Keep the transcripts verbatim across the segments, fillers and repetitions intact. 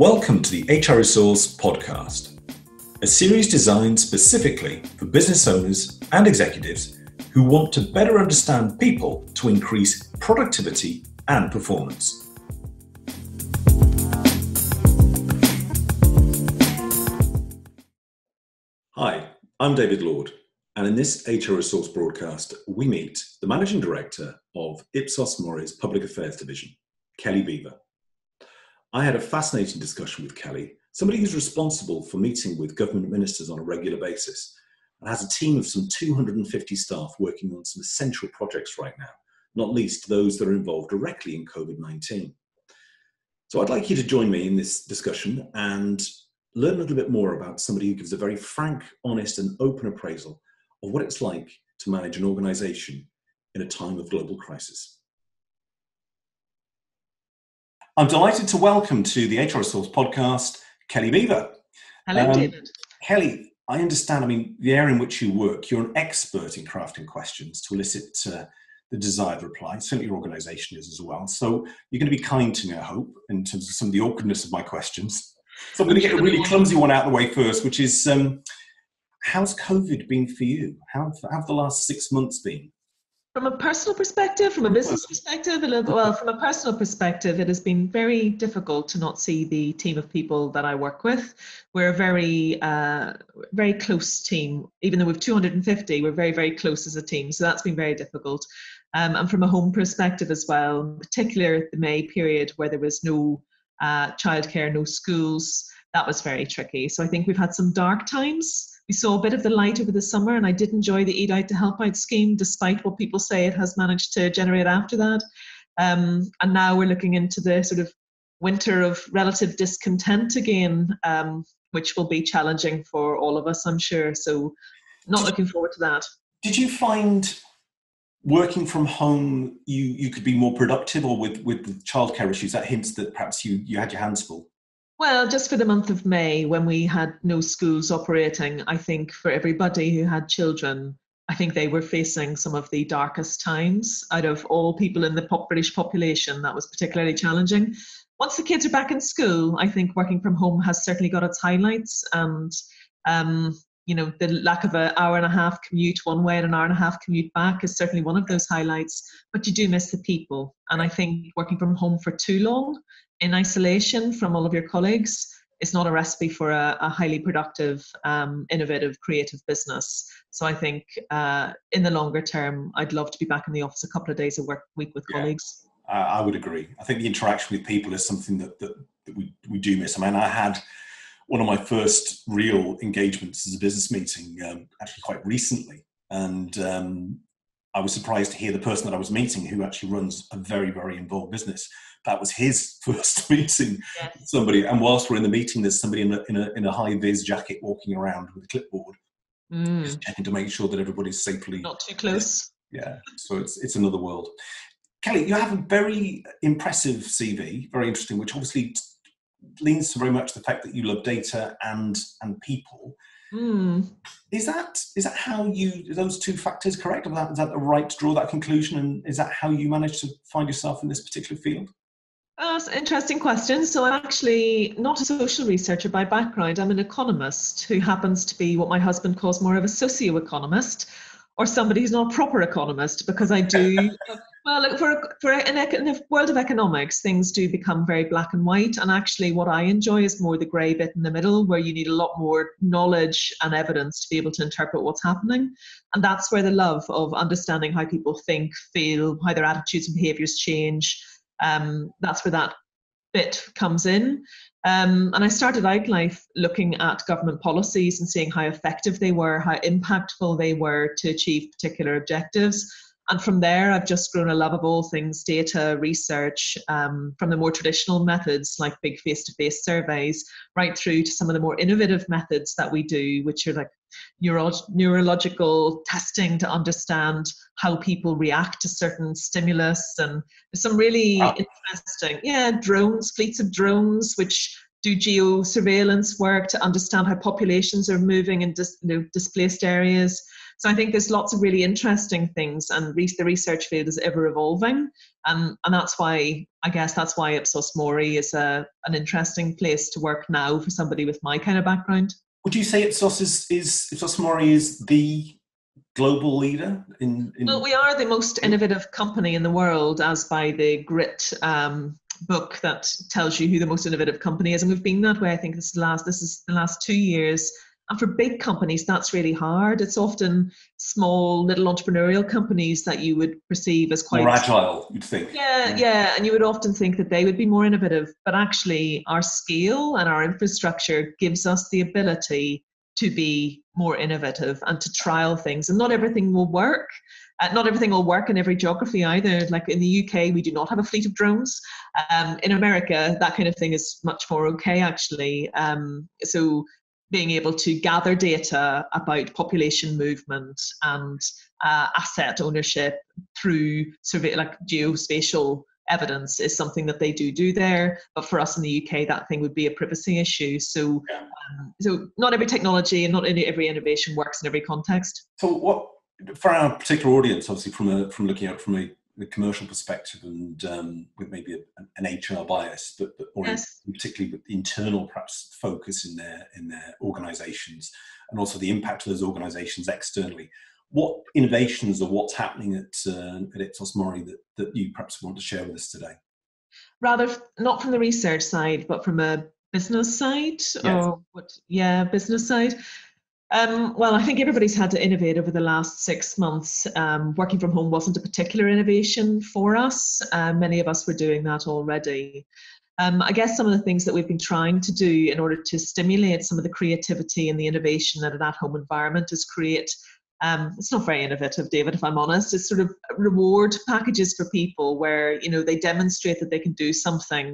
Welcome to the H R Resource Podcast, a series designed specifically for business owners and executives who want to better understand people to increase productivity and performance. Hi, I'm David Lord, and in this H R Resource broadcast, we meet the Managing Director of Ipsos MORI's Public Affairs Division, Kelly Beaver. I had a fascinating discussion with Kelly, somebody who's responsible for meeting with government ministers on a regular basis and has a team of some two hundred fifty staff working on some essential projects right now, not least those that are involved directly in COVID nineteen. So I'd like you to join me in this discussion and learn a little bit more about somebody who gives a very frank, honest and open appraisal of what it's like to manage an organisation in a time of global crisis. I'm delighted to welcome to the H R Resource Podcast, Kelly Beaver. Hello, um, David. Kelly, I understand, I mean, the area in which you work, you're an expert in crafting questions to elicit uh, the desired reply. Certainly your organisation is as well. So you're going to be kind to me, I hope, in terms of some of the awkwardness of my questions. So I'm going to get a really clumsy one out of the way first, which is, um, how's COVID been for you? How have the last six months been? From a personal perspective, from a business perspective, well, from a personal perspective, it has been very difficult to not see the team of people that I work with. We're a very, uh, very close team. Even though we have two hundred fifty, we're very, very close as a team. So that's been very difficult. Um, and from a home perspective as well, in particular the May period where there was no uh, childcare, no schools, that was very tricky. So I think we've had some dark times. We saw a bit of the light over the summer, and I did enjoy the Eat Out to Help Out scheme, despite what people say it has managed to generate after that. Um, and now we're looking into the sort of winter of relative discontent again, um, which will be challenging for all of us, I'm sure. So not looking forward to that. Did you find working from home, you, you could be more productive, or with, with the childcare issues, that hints that perhaps you, you had your hands full? Well, just for the month of May, when we had no schools operating, I think for everybody who had children, I think they were facing some of the darkest times. Out of all people in the pop British population, that was particularly challenging. Once the kids are back in school, I think working from home has certainly got its highlights. And, um, you know, the lack of an hour and a half commute one way and an hour and a half commute back is certainly one of those highlights. But you do miss the people. And I think working from home for too long, in isolation from all of your colleagues, is not a recipe for a, a highly productive, um, innovative, creative business. So I think uh, in the longer term, I'd love to be back in the office a couple of days a work week with yeah, colleagues. I would agree. I think the interaction with people is something that, that, that we, we do miss. I mean, I had one of my first real engagements as a business meeting um, actually quite recently. And um, I was surprised to hear the person that I was meeting, who actually runs a very, very involved business, that was his first meeting yes. with somebody. And whilst we're in the meeting, there's somebody in a, in a, in a high-vis jacket walking around with a clipboard, mm. just checking to make sure that everybody's safely... Not too close. Yeah, so it's it's another world. Kelly, you have a very impressive C V, very interesting, which obviously leans to very much the fact that you love data and and people. Mm. Is that is that how you, are those two factors correct? Is that, is that the right to draw that conclusion? And is that how you managed to find yourself in this particular field? Oh, that's an interesting question. So I'm actually not a social researcher by background. I'm an economist who happens to be what my husband calls more of a socio-economist, or somebody who's not a proper economist, because I do... Well, for, for in the world of economics, things do become very black and white. And actually what I enjoy is more the grey bit in the middle, where you need a lot more knowledge and evidence to be able to interpret what's happening. And that's where the love of understanding how people think, feel, how their attitudes and behaviours change, um, that's where that bit comes in. Um, and I started out life looking at government policies and seeing how effective they were, how impactful they were to achieve particular objectives. And from there, I've just grown a love of all things data, research, um, from the more traditional methods like big face-to-face surveys, right through to some of the more innovative methods that we do, which are like neuro- neurological testing to understand how people react to certain stimulus. And some really wow. interesting, yeah, drones, fleets of drones, which do geo-surveillance work to understand how populations are moving in dis- you know, displaced areas. So I think there's lots of really interesting things, and re the research field is ever evolving. Um, and that's why, I guess that's why Ipsos MORI is a, an interesting place to work now for somebody with my kind of background. Would you say Ipsos is, is Ipsos MORI is the global leader in, in? Well, we are the most innovative company in the world, as by the Grit um, book that tells you who the most innovative company is. And we've been that way, I think, this is the last, this is the last two years. And for big companies, that's really hard. It's often small, little entrepreneurial companies that you would perceive as quite... more agile, you'd think. Yeah, yeah, yeah. And you would often think that they would be more innovative. But actually, our scale and our infrastructure gives us the ability to be more innovative and to trial things. And not everything will work. Uh, not everything will work in every geography either. Like in the U K, we do not have a fleet of drones. Um, in America, that kind of thing is much more okay, actually. Um, so... being able to gather data about population movement and uh, asset ownership through survey, like geospatial evidence, is something that they do do there. But for us in the U K, that thing would be a privacy issue. So, um, so not every technology and not every innovation works in every context. So, what for our particular audience, obviously from a, from looking at from a, a commercial perspective and um, with maybe a, an H R bias, but, but or yes. in, particularly with internal perhaps focus in their in their organisations, and also the impact of those organisations externally. What innovations or what's happening at, uh, at Ipsos MORI that, that you perhaps want to share with us today? Rather not from the research side, but from a business side, yes. or what? Yeah, business side. Um, well, I think everybody's had to innovate over the last six months. Um, working from home wasn't a particular innovation for us. Uh, many of us were doing that already. Um, I guess some of the things that we've been trying to do in order to stimulate some of the creativity and the innovation in an at-home environment is create, um, it's not very innovative, David, if I'm honest, it's sort of reward packages for people where, you know, they demonstrate that they can do something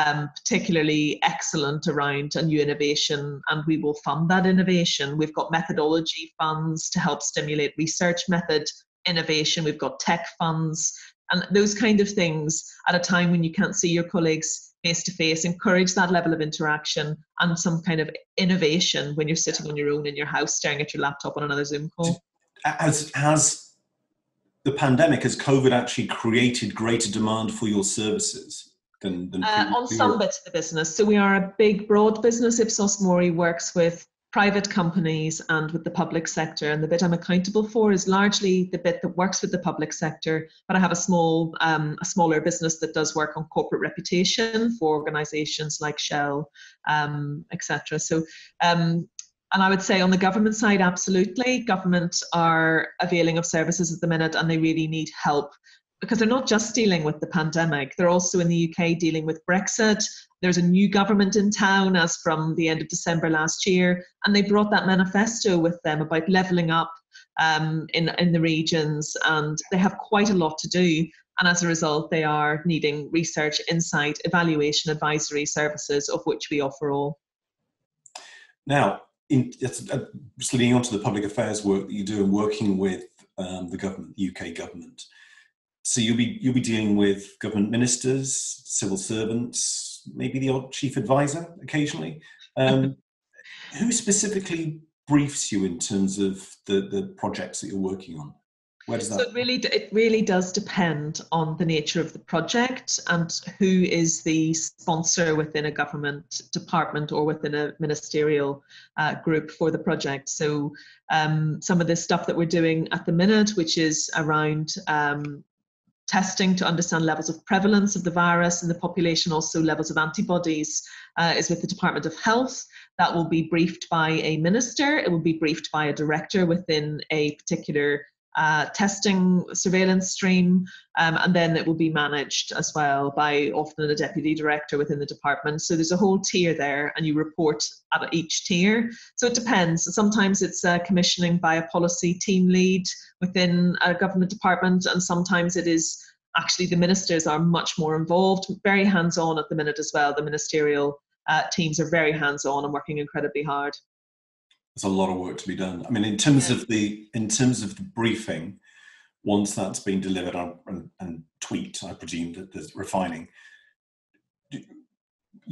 Um, particularly excellent around a new innovation, and we will fund that innovation. We've got methodology funds to help stimulate research method innovation. We've got tech funds, and those kind of things at a time when you can't see your colleagues face to face, encourage that level of interaction and some kind of innovation when you're sitting on your own in your house staring at your laptop on another Zoom call. Has, has the pandemic, has COVID actually created greater demand for your services? Than, than uh, on some bits of the business. So we are a big, broad business. Ipsos MORI works with private companies and with the public sector. And the bit I'm accountable for is largely the bit that works with the public sector. But I have a small, um, a smaller business that does work on corporate reputation for organisations like Shell, um, et cetera. So, um, and I would say on the government side, absolutely. Government are availing of services at the minute, and they really need help, because they're not just dealing with the pandemic, they're also in the U K dealing with Brexit. There's a new government in town as from the end of December last year, and they brought that manifesto with them about levelling up um, in, in the regions, and they have quite a lot to do. And as a result, they are needing research, insight, evaluation, advisory services, of which we offer all. Now, in, uh, just leading on to the public affairs work that you do and working with um, the government, the U K government, so you'll be you'll be dealing with government ministers, civil servants, maybe the odd chief advisor occasionally. Um, who specifically briefs you in terms of the the projects that you're working on? Where does that? So it really it really does depend on the nature of the project and who is the sponsor within a government department or within a ministerial uh, group for the project. So um, some of the stuff that we're doing at the minute, which is around Um, testing to understand levels of prevalence of the virus in the population, also levels of antibodies, uh, is with the Department of Health. That will be briefed by a minister. It will be briefed by a director within a particular uh, testing surveillance stream. Um, and then it will be managed as well by often a deputy director within the department. So there's a whole tier there, and you report at each tier. So it depends. Sometimes it's uh, commissioning by a policy team lead within a government department, and sometimes it is actually the ministers are much more involved, very hands-on at the minute as well. The ministerial uh, teams are very hands-on and working incredibly hard. There's a lot of work to be done. I mean, in terms yeah. of the in terms of the briefing, once that's been delivered and, and tweaked, I presume that there's refining,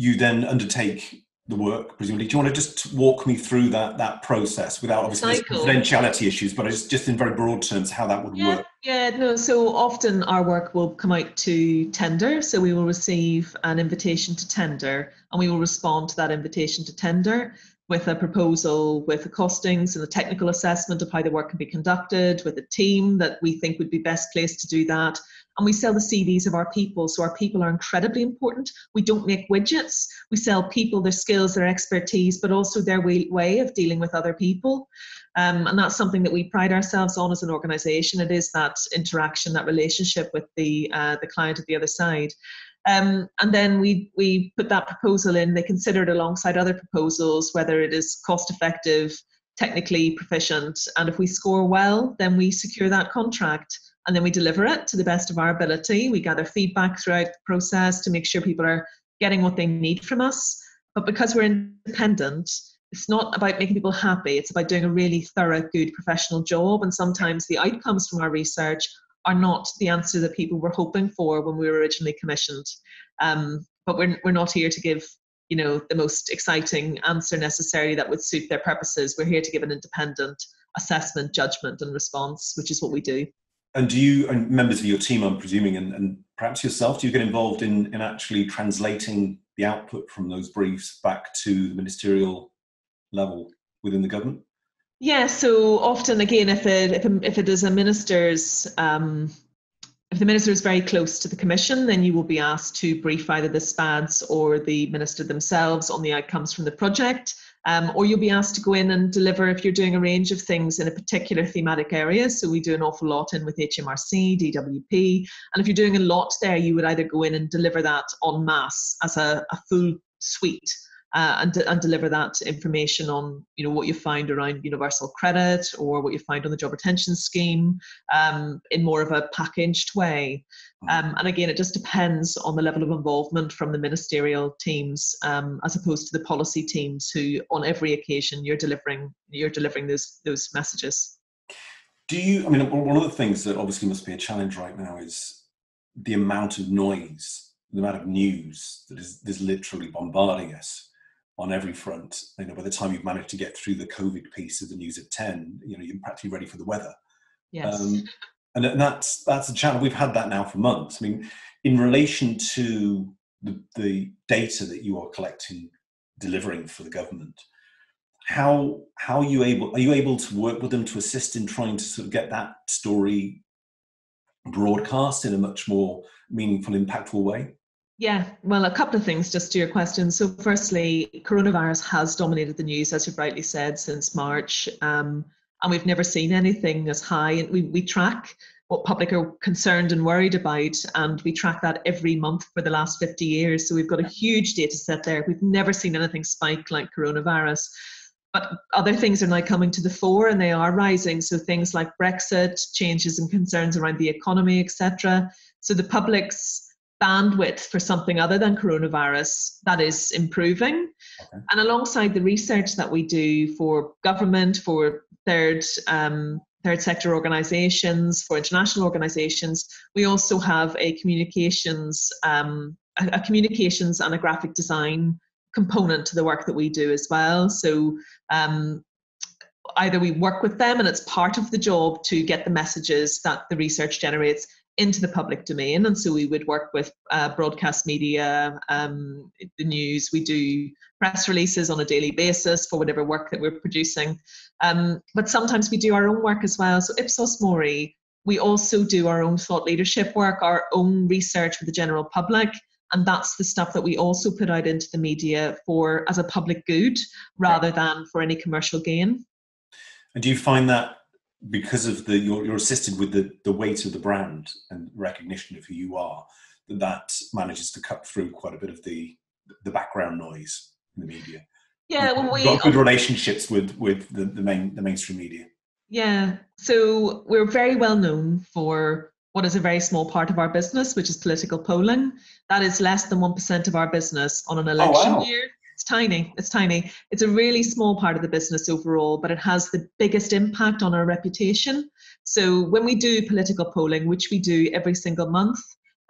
you then undertake the work, presumably. Do you want to just walk me through that that process without obviously confidentiality issues, but it's just in very broad terms how that would yeah, work? Yeah, no, so often our work will come out to tender. So we will receive an invitation to tender and we will respond to that invitation to tender with a proposal, with the costings and the technical assessment of how the work can be conducted, with a team that we think would be best placed to do that. And we sell the C Vs of our people. So our people are incredibly important. We don't make widgets. We sell people their skills, their expertise, but also their way, way of dealing with other people. Um, and that's something that we pride ourselves on as an organisation. It is that interaction, that relationship with the, uh, the client at the other side. Um, and then we, we put that proposal in. They consider it alongside other proposals, whether it is cost effective, technically proficient. And if we score well, then we secure that contract. And then we deliver it to the best of our ability. We gather feedback throughout the process to make sure people are getting what they need from us. But because we're independent, it's not about making people happy. It's about doing a really thorough, good professional job. And sometimes the outcomes from our research are not the answer that people were hoping for when we were originally commissioned. Um, but we're, we're not here to give, you know, the most exciting answer necessarily that would suit their purposes. We're here to give an independent assessment, judgment and response, which is what we do. And do you, and members of your team, I'm presuming, and, and perhaps yourself, do you get involved in, in actually translating the output from those briefs back to the ministerial level within the government? Yeah, so often, again, if it, if it, if it is a minister's, um, if the minister is very close to the commission, then you will be asked to brief either the S P A Ds or the minister themselves on the outcomes from the project. Um, or you'll be asked to go in and deliver if you're doing a range of things in a particular thematic area. So we do an awful lot in with H M R C, D W P. And if you're doing a lot there, you would either go in and deliver that en masse as a, a full suite uh, and, and deliver that information on, you know, what you find around universal credit or what you find on the job retention scheme um, in more of a packaged way. Um, and again, it just depends on the level of involvement from the ministerial teams, um, as opposed to the policy teams, who, on every occasion, you're delivering you're delivering those those messages. Do you? I mean, one of the things that obviously must be a challenge right now is the amount of noise, the amount of news that is, is literally bombarding us on every front. You know, by the time you've managed to get through the COVID piece of the news at ten, you know, you're practically ready for the weather. Yes. Um, And that's that's a challenge. We've had that now for months. I mean, in relation to the, the data that you are collecting, delivering for the government, how how are you able are you able to work with them to assist in trying to sort of get that story broadcast in a much more meaningful, impactful way? Yeah, well, a couple of things just to your question. So firstly, coronavirus has dominated the news, as you've rightly said, since March. Um, And we've never seen anything as high. And we, we track what public are concerned and worried about. And we track that every month for the last fifty years. So we've got a huge data set there. We've never seen anything spike like coronavirus. But other things are now coming to the fore and they are rising. So things like Brexit, changes and concerns around the economy, et cetera. So the public's bandwidth for something other than coronavirus, that is improving. Okay. And alongside the research that we do for government, for third um, third sector organisations, for international organisations, we also have a communications um, a, a communications and a graphic design component to the work that we do as well. So um, either we work with them and it's part of the job to get the messages that the research generates into the public domain. And so we would work with uh, broadcast media, um, the news. We do press releases on a daily basis for whatever work that we're producing. Um, but sometimes we do our own work as well. So Ipsos MORI, we also do our own thought leadership work, our own research with the general public. And that's the stuff that we also put out into the media for as a public good rather than for any commercial gain. And do you find that because of the you're, you're assisted with the the weight of the brand and recognition of who you are, that that manages to cut through quite a bit of the the background noise in the media? Yeah, well, we've got good relationships with with the, the main the mainstream media. Yeah, so we're very well known for what is a very small part of our business, which is political polling. That is less than one percent of our business on an election oh, wow. year. It's tiny, it's tiny. It's a really small part of the business overall, but it has the biggest impact on our reputation. So when we do political polling, which we do every single month,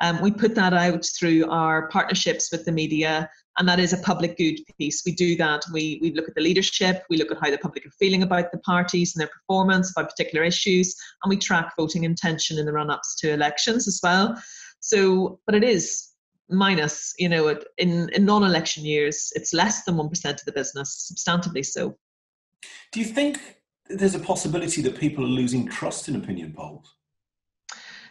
um, we put that out through our partnerships with the media And that is a public good piece. We do that. We, we look at the leadership. We look at how the public are feeling about the parties and their performance, about particular issues. And we track voting intention in the run-ups to elections as well. So, but it is minus, you know, in, in non-election years, it's less than one percent of the business, substantively so. Do you think there's a possibility that people are losing trust in opinion polls?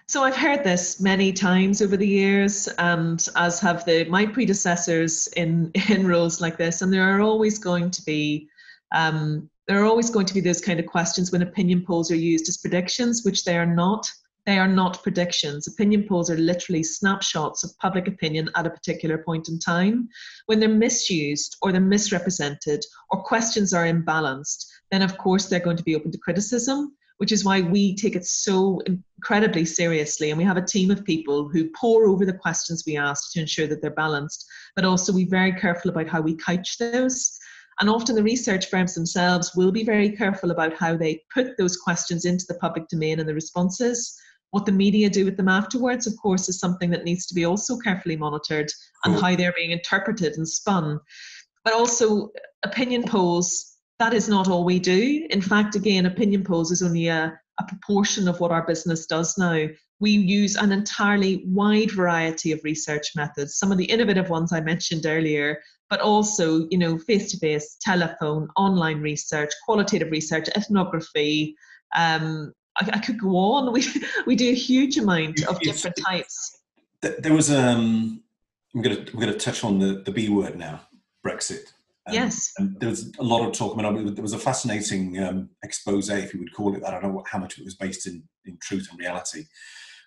So I've heard this many times over the years, and as have the, my predecessors in, in roles like this, and there are always going to be, um, there are always going to be those kind of questions when opinion polls are used as predictions, which they are not. They are not predictions. Opinion polls are literally snapshots of public opinion at a particular point in time. When they're misused or they're misrepresented or questions are imbalanced, then of course they're going to be open to criticism, which is why we take it so incredibly seriously. And we have a team of people who pore over the questions we ask to ensure that they're balanced, but also be very careful about how we couch those. And often the research firms themselves will be very careful about how they put those questions into the public domain and the responses. What the media do with them afterwards, of course, is something that needs to be also carefully monitored, and how they're being interpreted and spun. But also opinion polls, that is not all we do. In fact, again, opinion polls is only a, a proportion of what our business does now. We use an entirely wide variety of research methods, some of the innovative ones I mentioned earlier, but also, you know, face-to-face, telephone, online research, qualitative research, ethnography. Um, I, I could go on. We, we do a huge amount of different types. There was, um, I'm going to, I'm going to touch on the, the B word now, Brexit. Um, yes. And there was a lot of talk. I mean, there was a fascinating um, expose, if you would call it. I don't know what, how much it was based in, in truth and reality,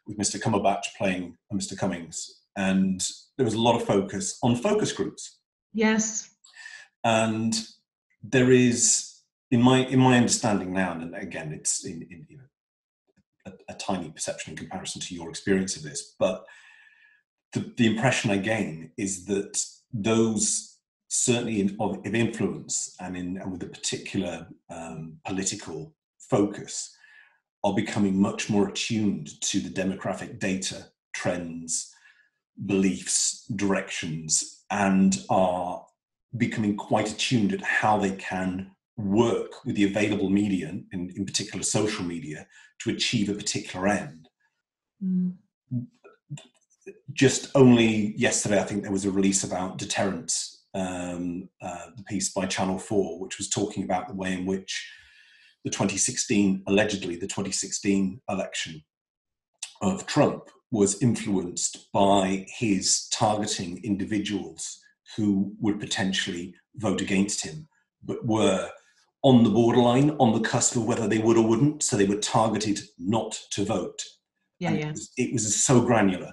with Mister Cumberbatch playing Mister Cummings. And there was a lot of focus on focus groups. Yes. And there is, in my in my understanding now, and again, it's in, in you know, a, a tiny perception in comparison to your experience of this, but the, the impression I gain is that those certainly in, of, of influence and, in, and with a particular um, political focus, are becoming much more attuned to the demographic data, trends, beliefs, directions, and are becoming quite attuned at how they can work with the available media, in, in particular social media, to achieve a particular end. Mm. Just only yesterday, I think there was a release about deterrence. Um, uh, the piece by Channel four, which was talking about the way in which the twenty sixteen, allegedly the twenty sixteen election of Trump was influenced by his targeting individuals who would potentially vote against him, but were on the borderline, on the cusp of whether they would or wouldn't, so they were targeted not to vote. Yeah, and yeah. It was, it was so granular.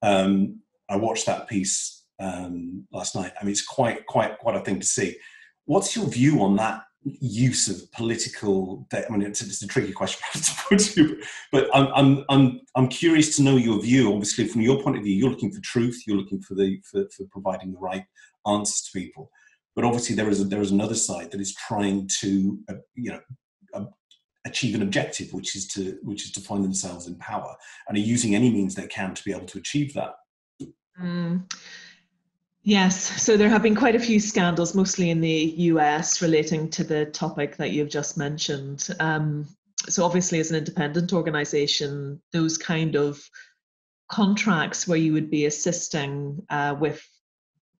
Um, I watched that piece um last night. I mean, it's quite quite quite a thing to see. What's your view on that use of political de- I mean, it's, it's a tricky question to put to you, but I'm, I'm I'm I'm curious to know your view. Obviously, from your point of view, you're looking for truth, you're looking for the for, for providing the right answers to people, but obviously there is a, there is another side that is trying to uh, you know uh, achieve an objective, which is to which is to find themselves in power, and are using any means they can to be able to achieve that. Mm. Yes, so there have been quite a few scandals, mostly in the U S, relating to the topic that you've just mentioned. Um, so obviously, as an independent organisation, those kind of contracts where you would be assisting uh, with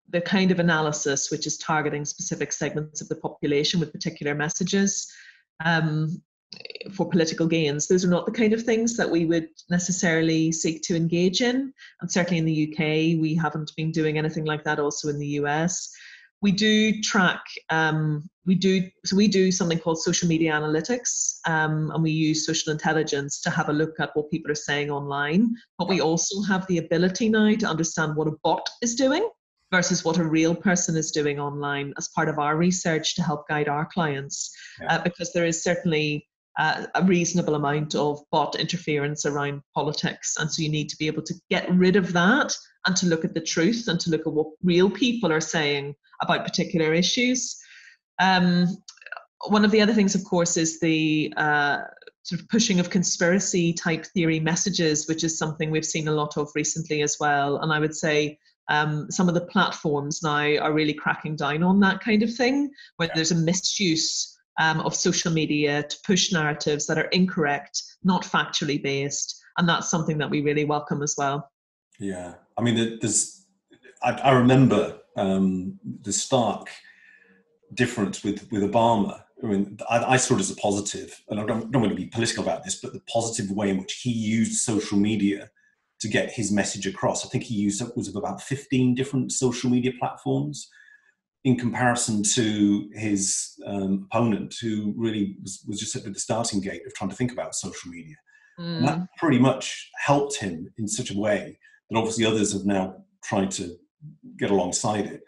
the kind of analysis which is targeting specific segments of the population with particular messages um, for political gains, those are not the kind of things that we would necessarily seek to engage in. And certainly in the U K, we haven't been doing anything like that. Also in the U S, we do track, um, we do, so we do something called social media analytics, um, and we use social intelligence to have a look at what people are saying online. But we also have the ability now to understand what a bot is doing versus what a real person is doing online as part of our research to help guide our clients, yeah. uh, because there is certainly Uh, a reasonable amount of bot interference around politics. And so you need to be able to get rid of that and to look at the truth and to look at what real people are saying about particular issues. Um, one of the other things, of course, is the uh, sort of pushing of conspiracy type theory messages, which is something we've seen a lot of recently as well. And I would say Um, some of the platforms now are really cracking down on that kind of thing, where there's a misuse um, of social media to push narratives that are incorrect, not factually based. And that's something that we really welcome as well. Yeah. I mean, there's, I, I remember um, the stark difference with, with Obama. I mean, I, I saw it as a positive, and I don't, don't want to be political about this, but the positive way in which he used social media to get his message across. I think he used upwards of about fifteen different social media platforms in comparison to his um, opponent, who really was, was just at the starting gate of trying to think about social media. Mm. And that pretty much helped him in such a way that obviously others have now tried to get alongside it.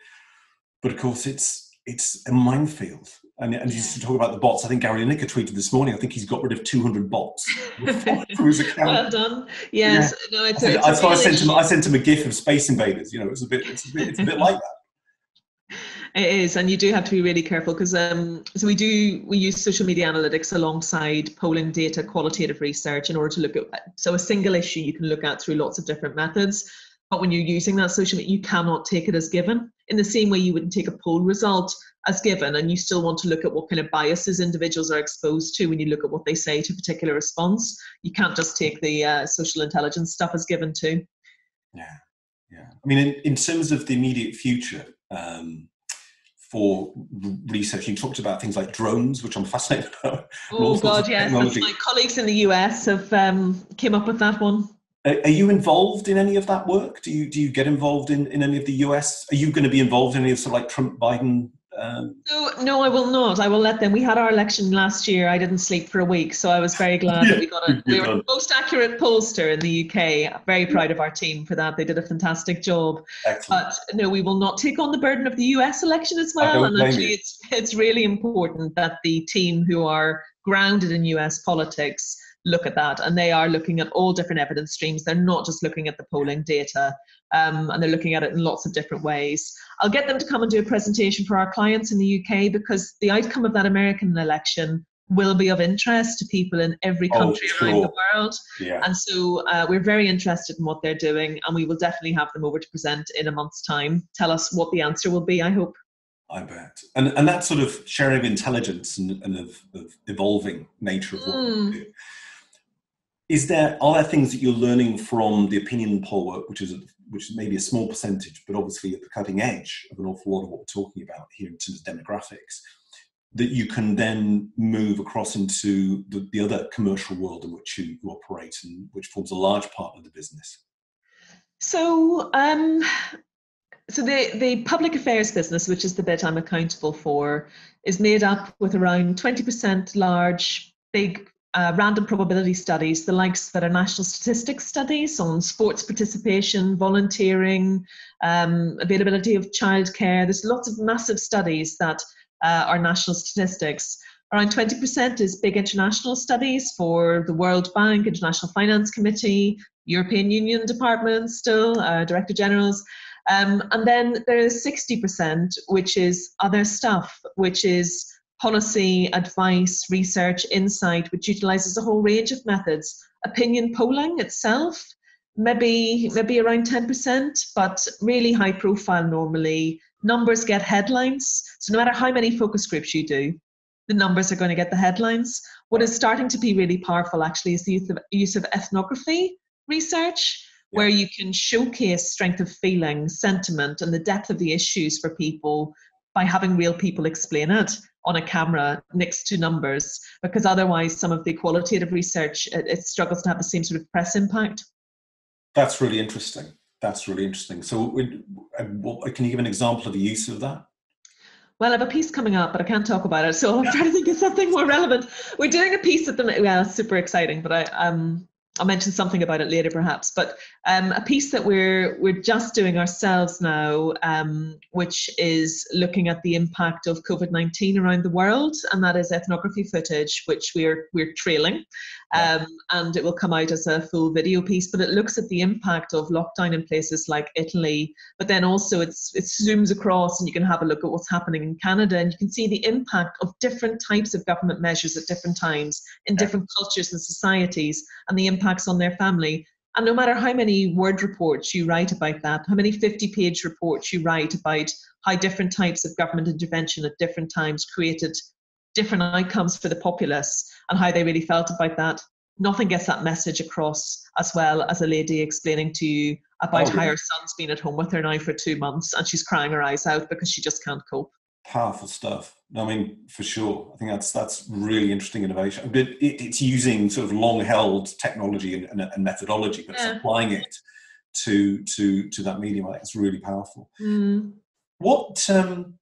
But of course, it's it's a minefield. And, and yeah. you talk about the bots. I think Gary Lineker tweeted this morning, I think he's got rid of two hundred bots from his account. Well done. Yes. Yeah. No, it's I, a, it's I, so I, sent him, I sent him a GIF of Space Invaders. You know, it's a bit, it's a bit, it's a bit like that. It is, and you do have to be really careful because um, so we do we use social media analytics alongside polling data, qualitative research in order to look at so a single issue you can look at through lots of different methods. But when you're using that social media, you cannot take it as given. In the same way you wouldn't take a poll result as given, and you still want to look at what kind of biases individuals are exposed to when you look at what they say to a particular response. You can't just take the uh, social intelligence stuff as given too. Yeah, yeah. I mean, in, in terms of the immediate future um, for research, you talked about things like drones, which I'm fascinated about. Oh God, yes. My colleagues in the U S have um, came up with that one. Are you involved in any of that work? Do you do you get involved in, in any of the U S? Are you going to be involved in any of sort of like Trump, Biden? Um... No, no, I will not. I will let them. We had our election last year. I didn't sleep for a week, so I was very glad yeah, that we got it. We were done. The most accurate pollster in the U K. Very proud of our team for that. They did a fantastic job. Excellent. But no, we will not take on the burden of the U S election as well. And actually, it's it's really important that the team who are grounded in U S politics look at that, and they are looking at all different evidence streams. They're not just looking at the polling data, um, and they're looking at it in lots of different ways. I'll get them to come and do a presentation for our clients in the U K, because the outcome of that American election will be of interest to people in every country oh, around the world. Yeah. And so uh, we're very interested in what they're doing, and we will definitely have them over to present in a month's time. Tell us what the answer will be, I hope. I bet. And and that sort of sharing of intelligence and, and of, of evolving nature of what mm. we do. Is there, are there things that you're learning from the opinion poll work, which is which is maybe a small percentage, but obviously at the cutting edge of an awful lot of what we're talking about here in terms of demographics, that you can then move across into the, the other commercial world in which you, you operate and which forms a large part of the business? So, um, so the, the public affairs business, which is the bit I'm accountable for, is made up with around twenty percent large, big, Uh, random probability studies, the likes that are national statistics studies on sports participation, volunteering, um, availability of childcare. There's lots of massive studies that uh, are national statistics. Around twenty percent is big international studies for the World Bank, International Finance Committee, European Union departments still, uh, Director Generals. Um, and then there's sixty percent, which is other stuff, which is policy, advice, research, insight, which utilises a whole range of methods. Opinion polling itself, maybe maybe around ten percent, but really high profile normally. Numbers get headlines. So no matter how many focus groups you do, the numbers are going to get the headlines. What is starting to be really powerful actually is the use of, use of ethnography research, yeah, where you can showcase strength of feeling, sentiment, and the depth of the issues for people by having real people explain it on a camera next to numbers, because otherwise some of the qualitative research, it, it struggles to have the same sort of press impact. That's really interesting. That's really interesting. So can you give an example of the use of that? Well, I have a piece coming up, but I can't talk about it. So I'm yeah. trying to think of something more relevant. We're doing a piece at the minute. Well, super exciting, but I, um, I'll mention something about it later perhaps, but um, a piece that we're we're just doing ourselves now, um, which is looking at the impact of COVID nineteen around the world, and that is ethnography footage, which we're we're trailing, um, and it will come out as a full video piece, but it looks at the impact of lockdown in places like Italy, but then also it's it zooms across and you can have a look at what's happening in Canada, and you can see the impact of different types of government measures at different times in different cultures and societies, and the impact on their family. And no matter how many word reports you write about that, how many fifty page reports you write about how different types of government intervention at different times created different outcomes for the populace and how they really felt about that, nothing gets that message across as well as a lady explaining to you about oh, how yeah. her son's been at home with her now for two months and she's crying her eyes out because she just can't cope. Powerful stuff. I mean, for sure. I think that's that's really interesting innovation. But it, it's using sort of long-held technology and, and, and methodology, but yeah. it's applying it to to to that medium. I think it's really powerful. Mm. What um,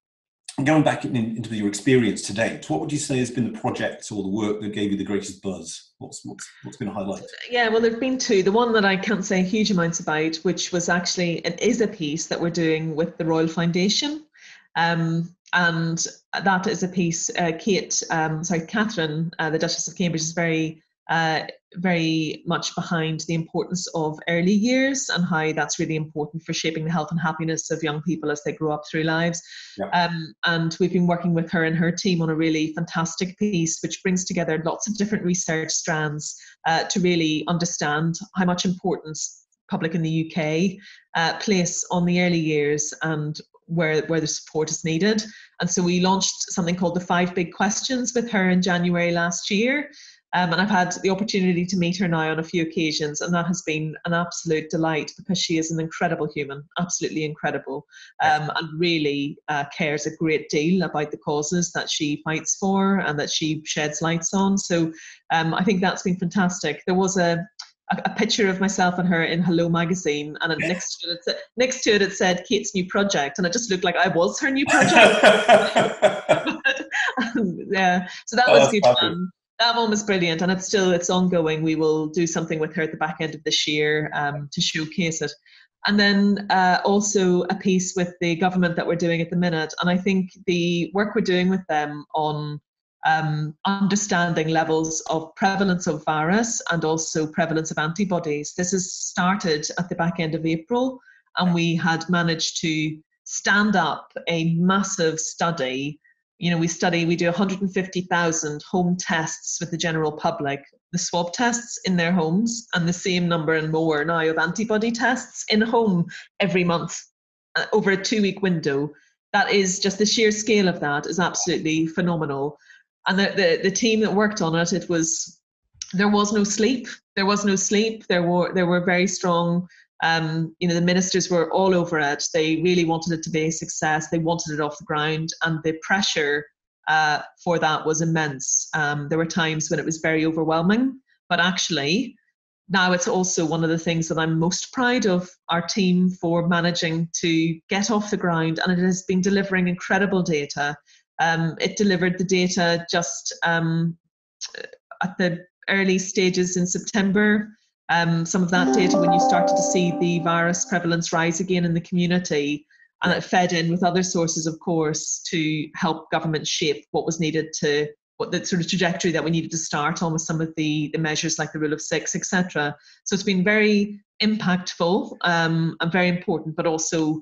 going back in, into your experience to date, what would you say has been the project or the work that gave you the greatest buzz? What's what's what's been a highlight? Yeah, well, there've been two. The one that I can't say huge amounts about, which was actually and is a piece that we're doing with the Royal Foundation. Um, and that is a piece, uh, Kate, um, sorry, Catherine, uh, the Duchess of Cambridge, is very, uh, very much behind the importance of early years and how that's really important for shaping the health and happiness of young people as they grow up through lives. Yeah. Um, and we've been working with her and her team on a really fantastic piece, which brings together lots of different research strands uh, to really understand how much importance public in the U K uh, place on the early years and where where the support is needed. And so we launched something called the Five Big Questions with her in January last year, um, and I've had the opportunity to meet her now on a few occasions, and that has been an absolute delight because she is an incredible human, absolutely incredible, um, and really uh, cares a great deal about the causes that she fights for and that she sheds lights on. So um, I think that's been fantastic. There was a a picture of myself and her in Hello magazine, and yeah. next to it, it next to it it said Kate's new project, and it just looked like I was her new project. And, yeah, so that oh, was good fun. It. That one was brilliant, and it's still it's ongoing. We will do something with her at the back end of this year um, to showcase it, and then uh, also a piece with the government that we're doing at the minute. And I think the work we're doing with them on Um, understanding levels of prevalence of virus and also prevalence of antibodies. This has started at the back end of April, and we had managed to stand up a massive study. You know, we study, we do one hundred fifty thousand home tests with the general public, the swab tests in their homes, and the same number and more now of antibody tests in home every month uh, over a two-week window. That is just the sheer scale of that is absolutely phenomenal. And the, the, the team that worked on it, it was, there was no sleep. There was no sleep. There were there were very strong, um, you know, the ministers were all over it. They really wanted it to be a success. They wanted it off the ground. And the pressure uh, for that was immense. Um, there were times when it was very overwhelming. But actually, now it's also one of the things that I'm most proud of our team for managing to get off the ground. And it has been delivering incredible data. Um, it delivered the data just um, at the early stages in September. Um, some of that data when you started to see the virus prevalence rise again in the community, and it fed in with other sources, of course, to help government shape what was needed to, what the sort of trajectory that we needed to start on with some of the, the measures like the rule of six, et cetera. So it's been very impactful um, and very important, but also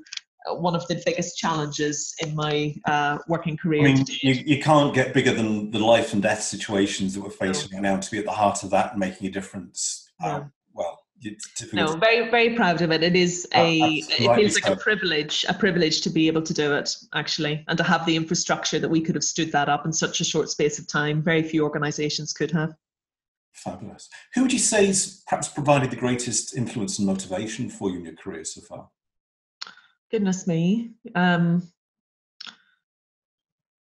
one of the biggest challenges in my uh, working career. I mean, you, you can't get bigger than the life and death situations that we're facing no. now to be at the heart of that and making a difference. No. Um, well, it's difficult. No, very, very proud of it. It is a, uh, it feels like so. a privilege, a privilege to be able to do it actually, and to have the infrastructure that we could have stood that up in such a short space of time. Very few organisations could have. Fabulous. Who would you say has perhaps provided the greatest influence and motivation for you in your career so far? Goodness me. Um,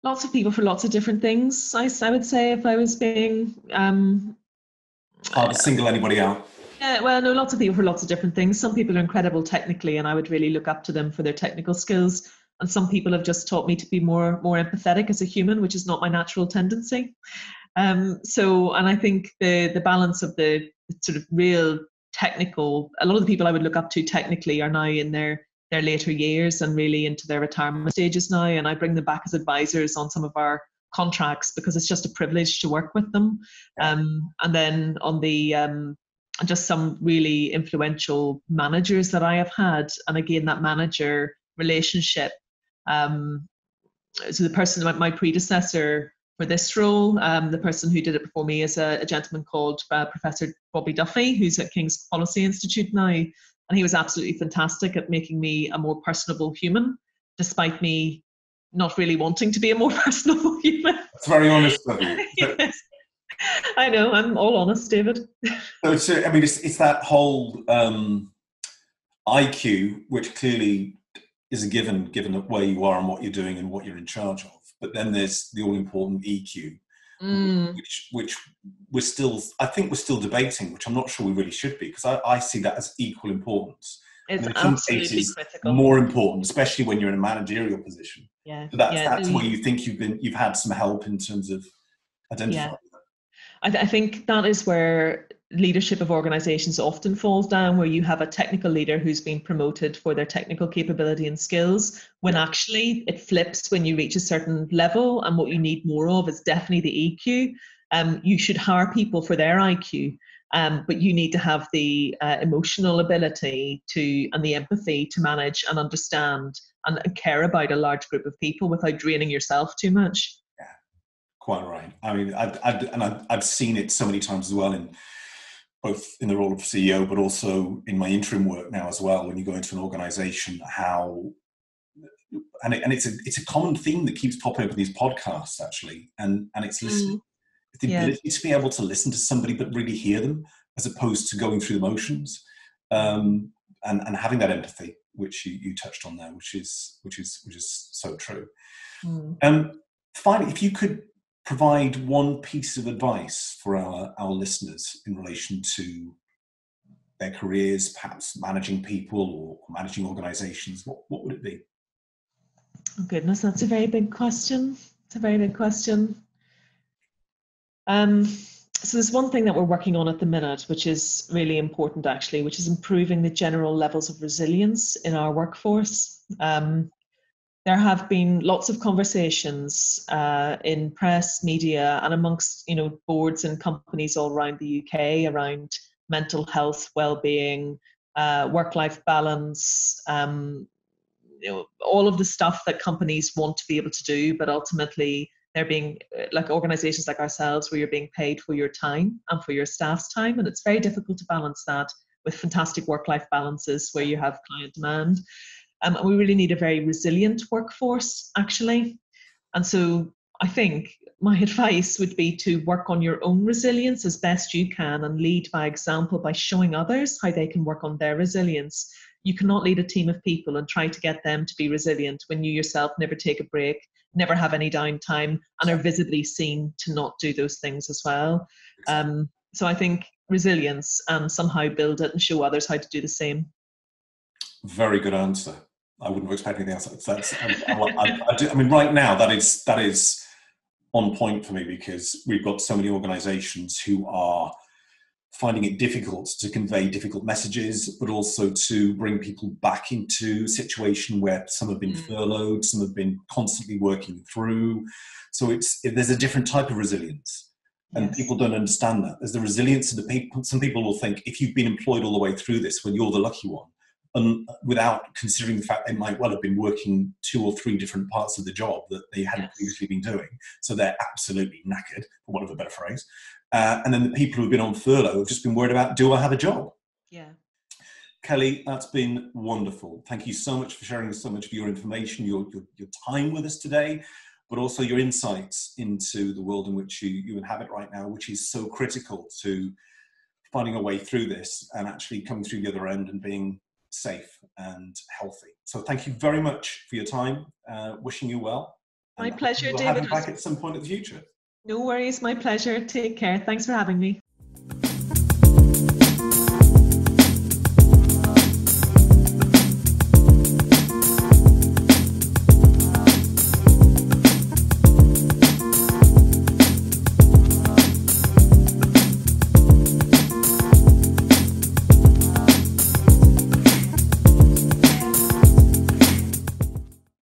lots of people for lots of different things, I, I would say, if I was being... Um, Hard to single anybody out. Yeah, well, no, lots of people for lots of different things. Some people are incredible technically, and I would really look up to them for their technical skills. And some people have just taught me to be more, more empathetic as a human, which is not my natural tendency. Um, so, and I think the, the balance of the sort of real technical... A lot of the people I would look up to technically are now in their... their later years and really into their retirement stages now, and I bring them back as advisors on some of our contracts because it's just a privilege to work with them. Um, and then on the um, just some really influential managers that I have had, and again that manager relationship. Um, so the person, my predecessor, for this role. Um, the person who did it before me is a, a gentleman called uh, Professor Bobby Duffy, who's at King's Policy Institute now, and he was absolutely fantastic at making me a more personable human, despite me not really wanting to be a more personable human. That's very honest of you. Yes. I know, I'm all honest, David. So it's, I mean, it's, it's that whole um, I Q, which clearly is a given, given where you are and what you're doing and what you're in charge of. But then there's the all-important E Q, mm. which which we're still, I think we're still debating, which I'm not sure we really should be, because I, I see that as equal importance. It's absolutely cases, critical. More important, especially when you're in a managerial position. Yeah, so that's, yeah, that's where you think you've been, you've had some help in terms of identifying. Yeah. I, th- I think that is where leadership of organisations often falls down, where you have a technical leader who's been promoted for their technical capability and skills, when actually it flips when you reach a certain level, and what you need more of is definitely the E Q. Um, you should hire people for their I Q, um, but you need to have the uh, emotional ability to and the empathy to manage and understand and care about a large group of people without draining yourself too much. Yeah, quite right. I mean, I've, I've, and I've, I've seen it so many times as well in both in the role of C E O, but also in my interim work now as well, when you go into an organisation, how, and, it, and it's, a, it's a common theme that keeps popping up in these podcasts, actually, and, and it's listening. Mm. The yeah. ability to be able to listen to somebody but really hear them, as opposed to going through the motions, um, and, and having that empathy, which you, you touched on there, which is, which is, which is so true. Mm. Um, finally, if you could provide one piece of advice for our, our listeners in relation to their careers, perhaps managing people or managing organisations, what, what would it be? Oh goodness, that's a very big question. It's a very big question. Um, so there's one thing that we're working on at the minute, which is really important actually, which is improving the general levels of resilience in our workforce. Um, There have been lots of conversations uh, in press, media, and amongst you know boards and companies all around the U K around mental health, well-being, uh, work-life balance, um, you know, all of the stuff that companies want to be able to do, but ultimately they're being like organisations like ourselves, where you're being paid for your time and for your staff's time, and it's very difficult to balance that with fantastic work-life balances where you have client demand. Um, and we really need a very resilient workforce, actually. And so I think my advice would be to work on your own resilience as best you can and lead by example by showing others how they can work on their resilience. You cannot lead a team of people and try to get them to be resilient when you yourself never take a break, never have any downtime, and are visibly seen to not do those things as well. Um, so I think resilience, and somehow build it and show others how to do the same. Very good answer. I wouldn't have expected anything else. That's, I, I, I, do, I mean, right now, that is that is on point for me, because we've got so many organisations who are finding it difficult to convey difficult messages, but also to bring people back into a situation where some have been mm. furloughed, some have been constantly working through. So it's there's a different type of resilience, and yes. people don't understand that. There's the resilience of the people. Some people will think, if you've been employed all the way through this, well, you're the lucky one. And without considering the fact they might well have been working two or three different parts of the job that they hadn't yes. previously been doing. So they're absolutely knackered, for want of a better phrase. Uh, and then the people who have been on furlough have just been worried about, do I have a job? Yeah. Kelly, that's been wonderful. Thank you so much for sharing so much of your information, your, your, your time with us today, but also your insights into the world in which you, you inhabit right now, which is so critical to finding a way through this and actually coming through the other end and being safe and healthy. So thank you very much for your time. Uh, wishing you well. My pleasure, David. We'll have you back at some point in the future. No worries. My pleasure. Take care. Thanks for having me.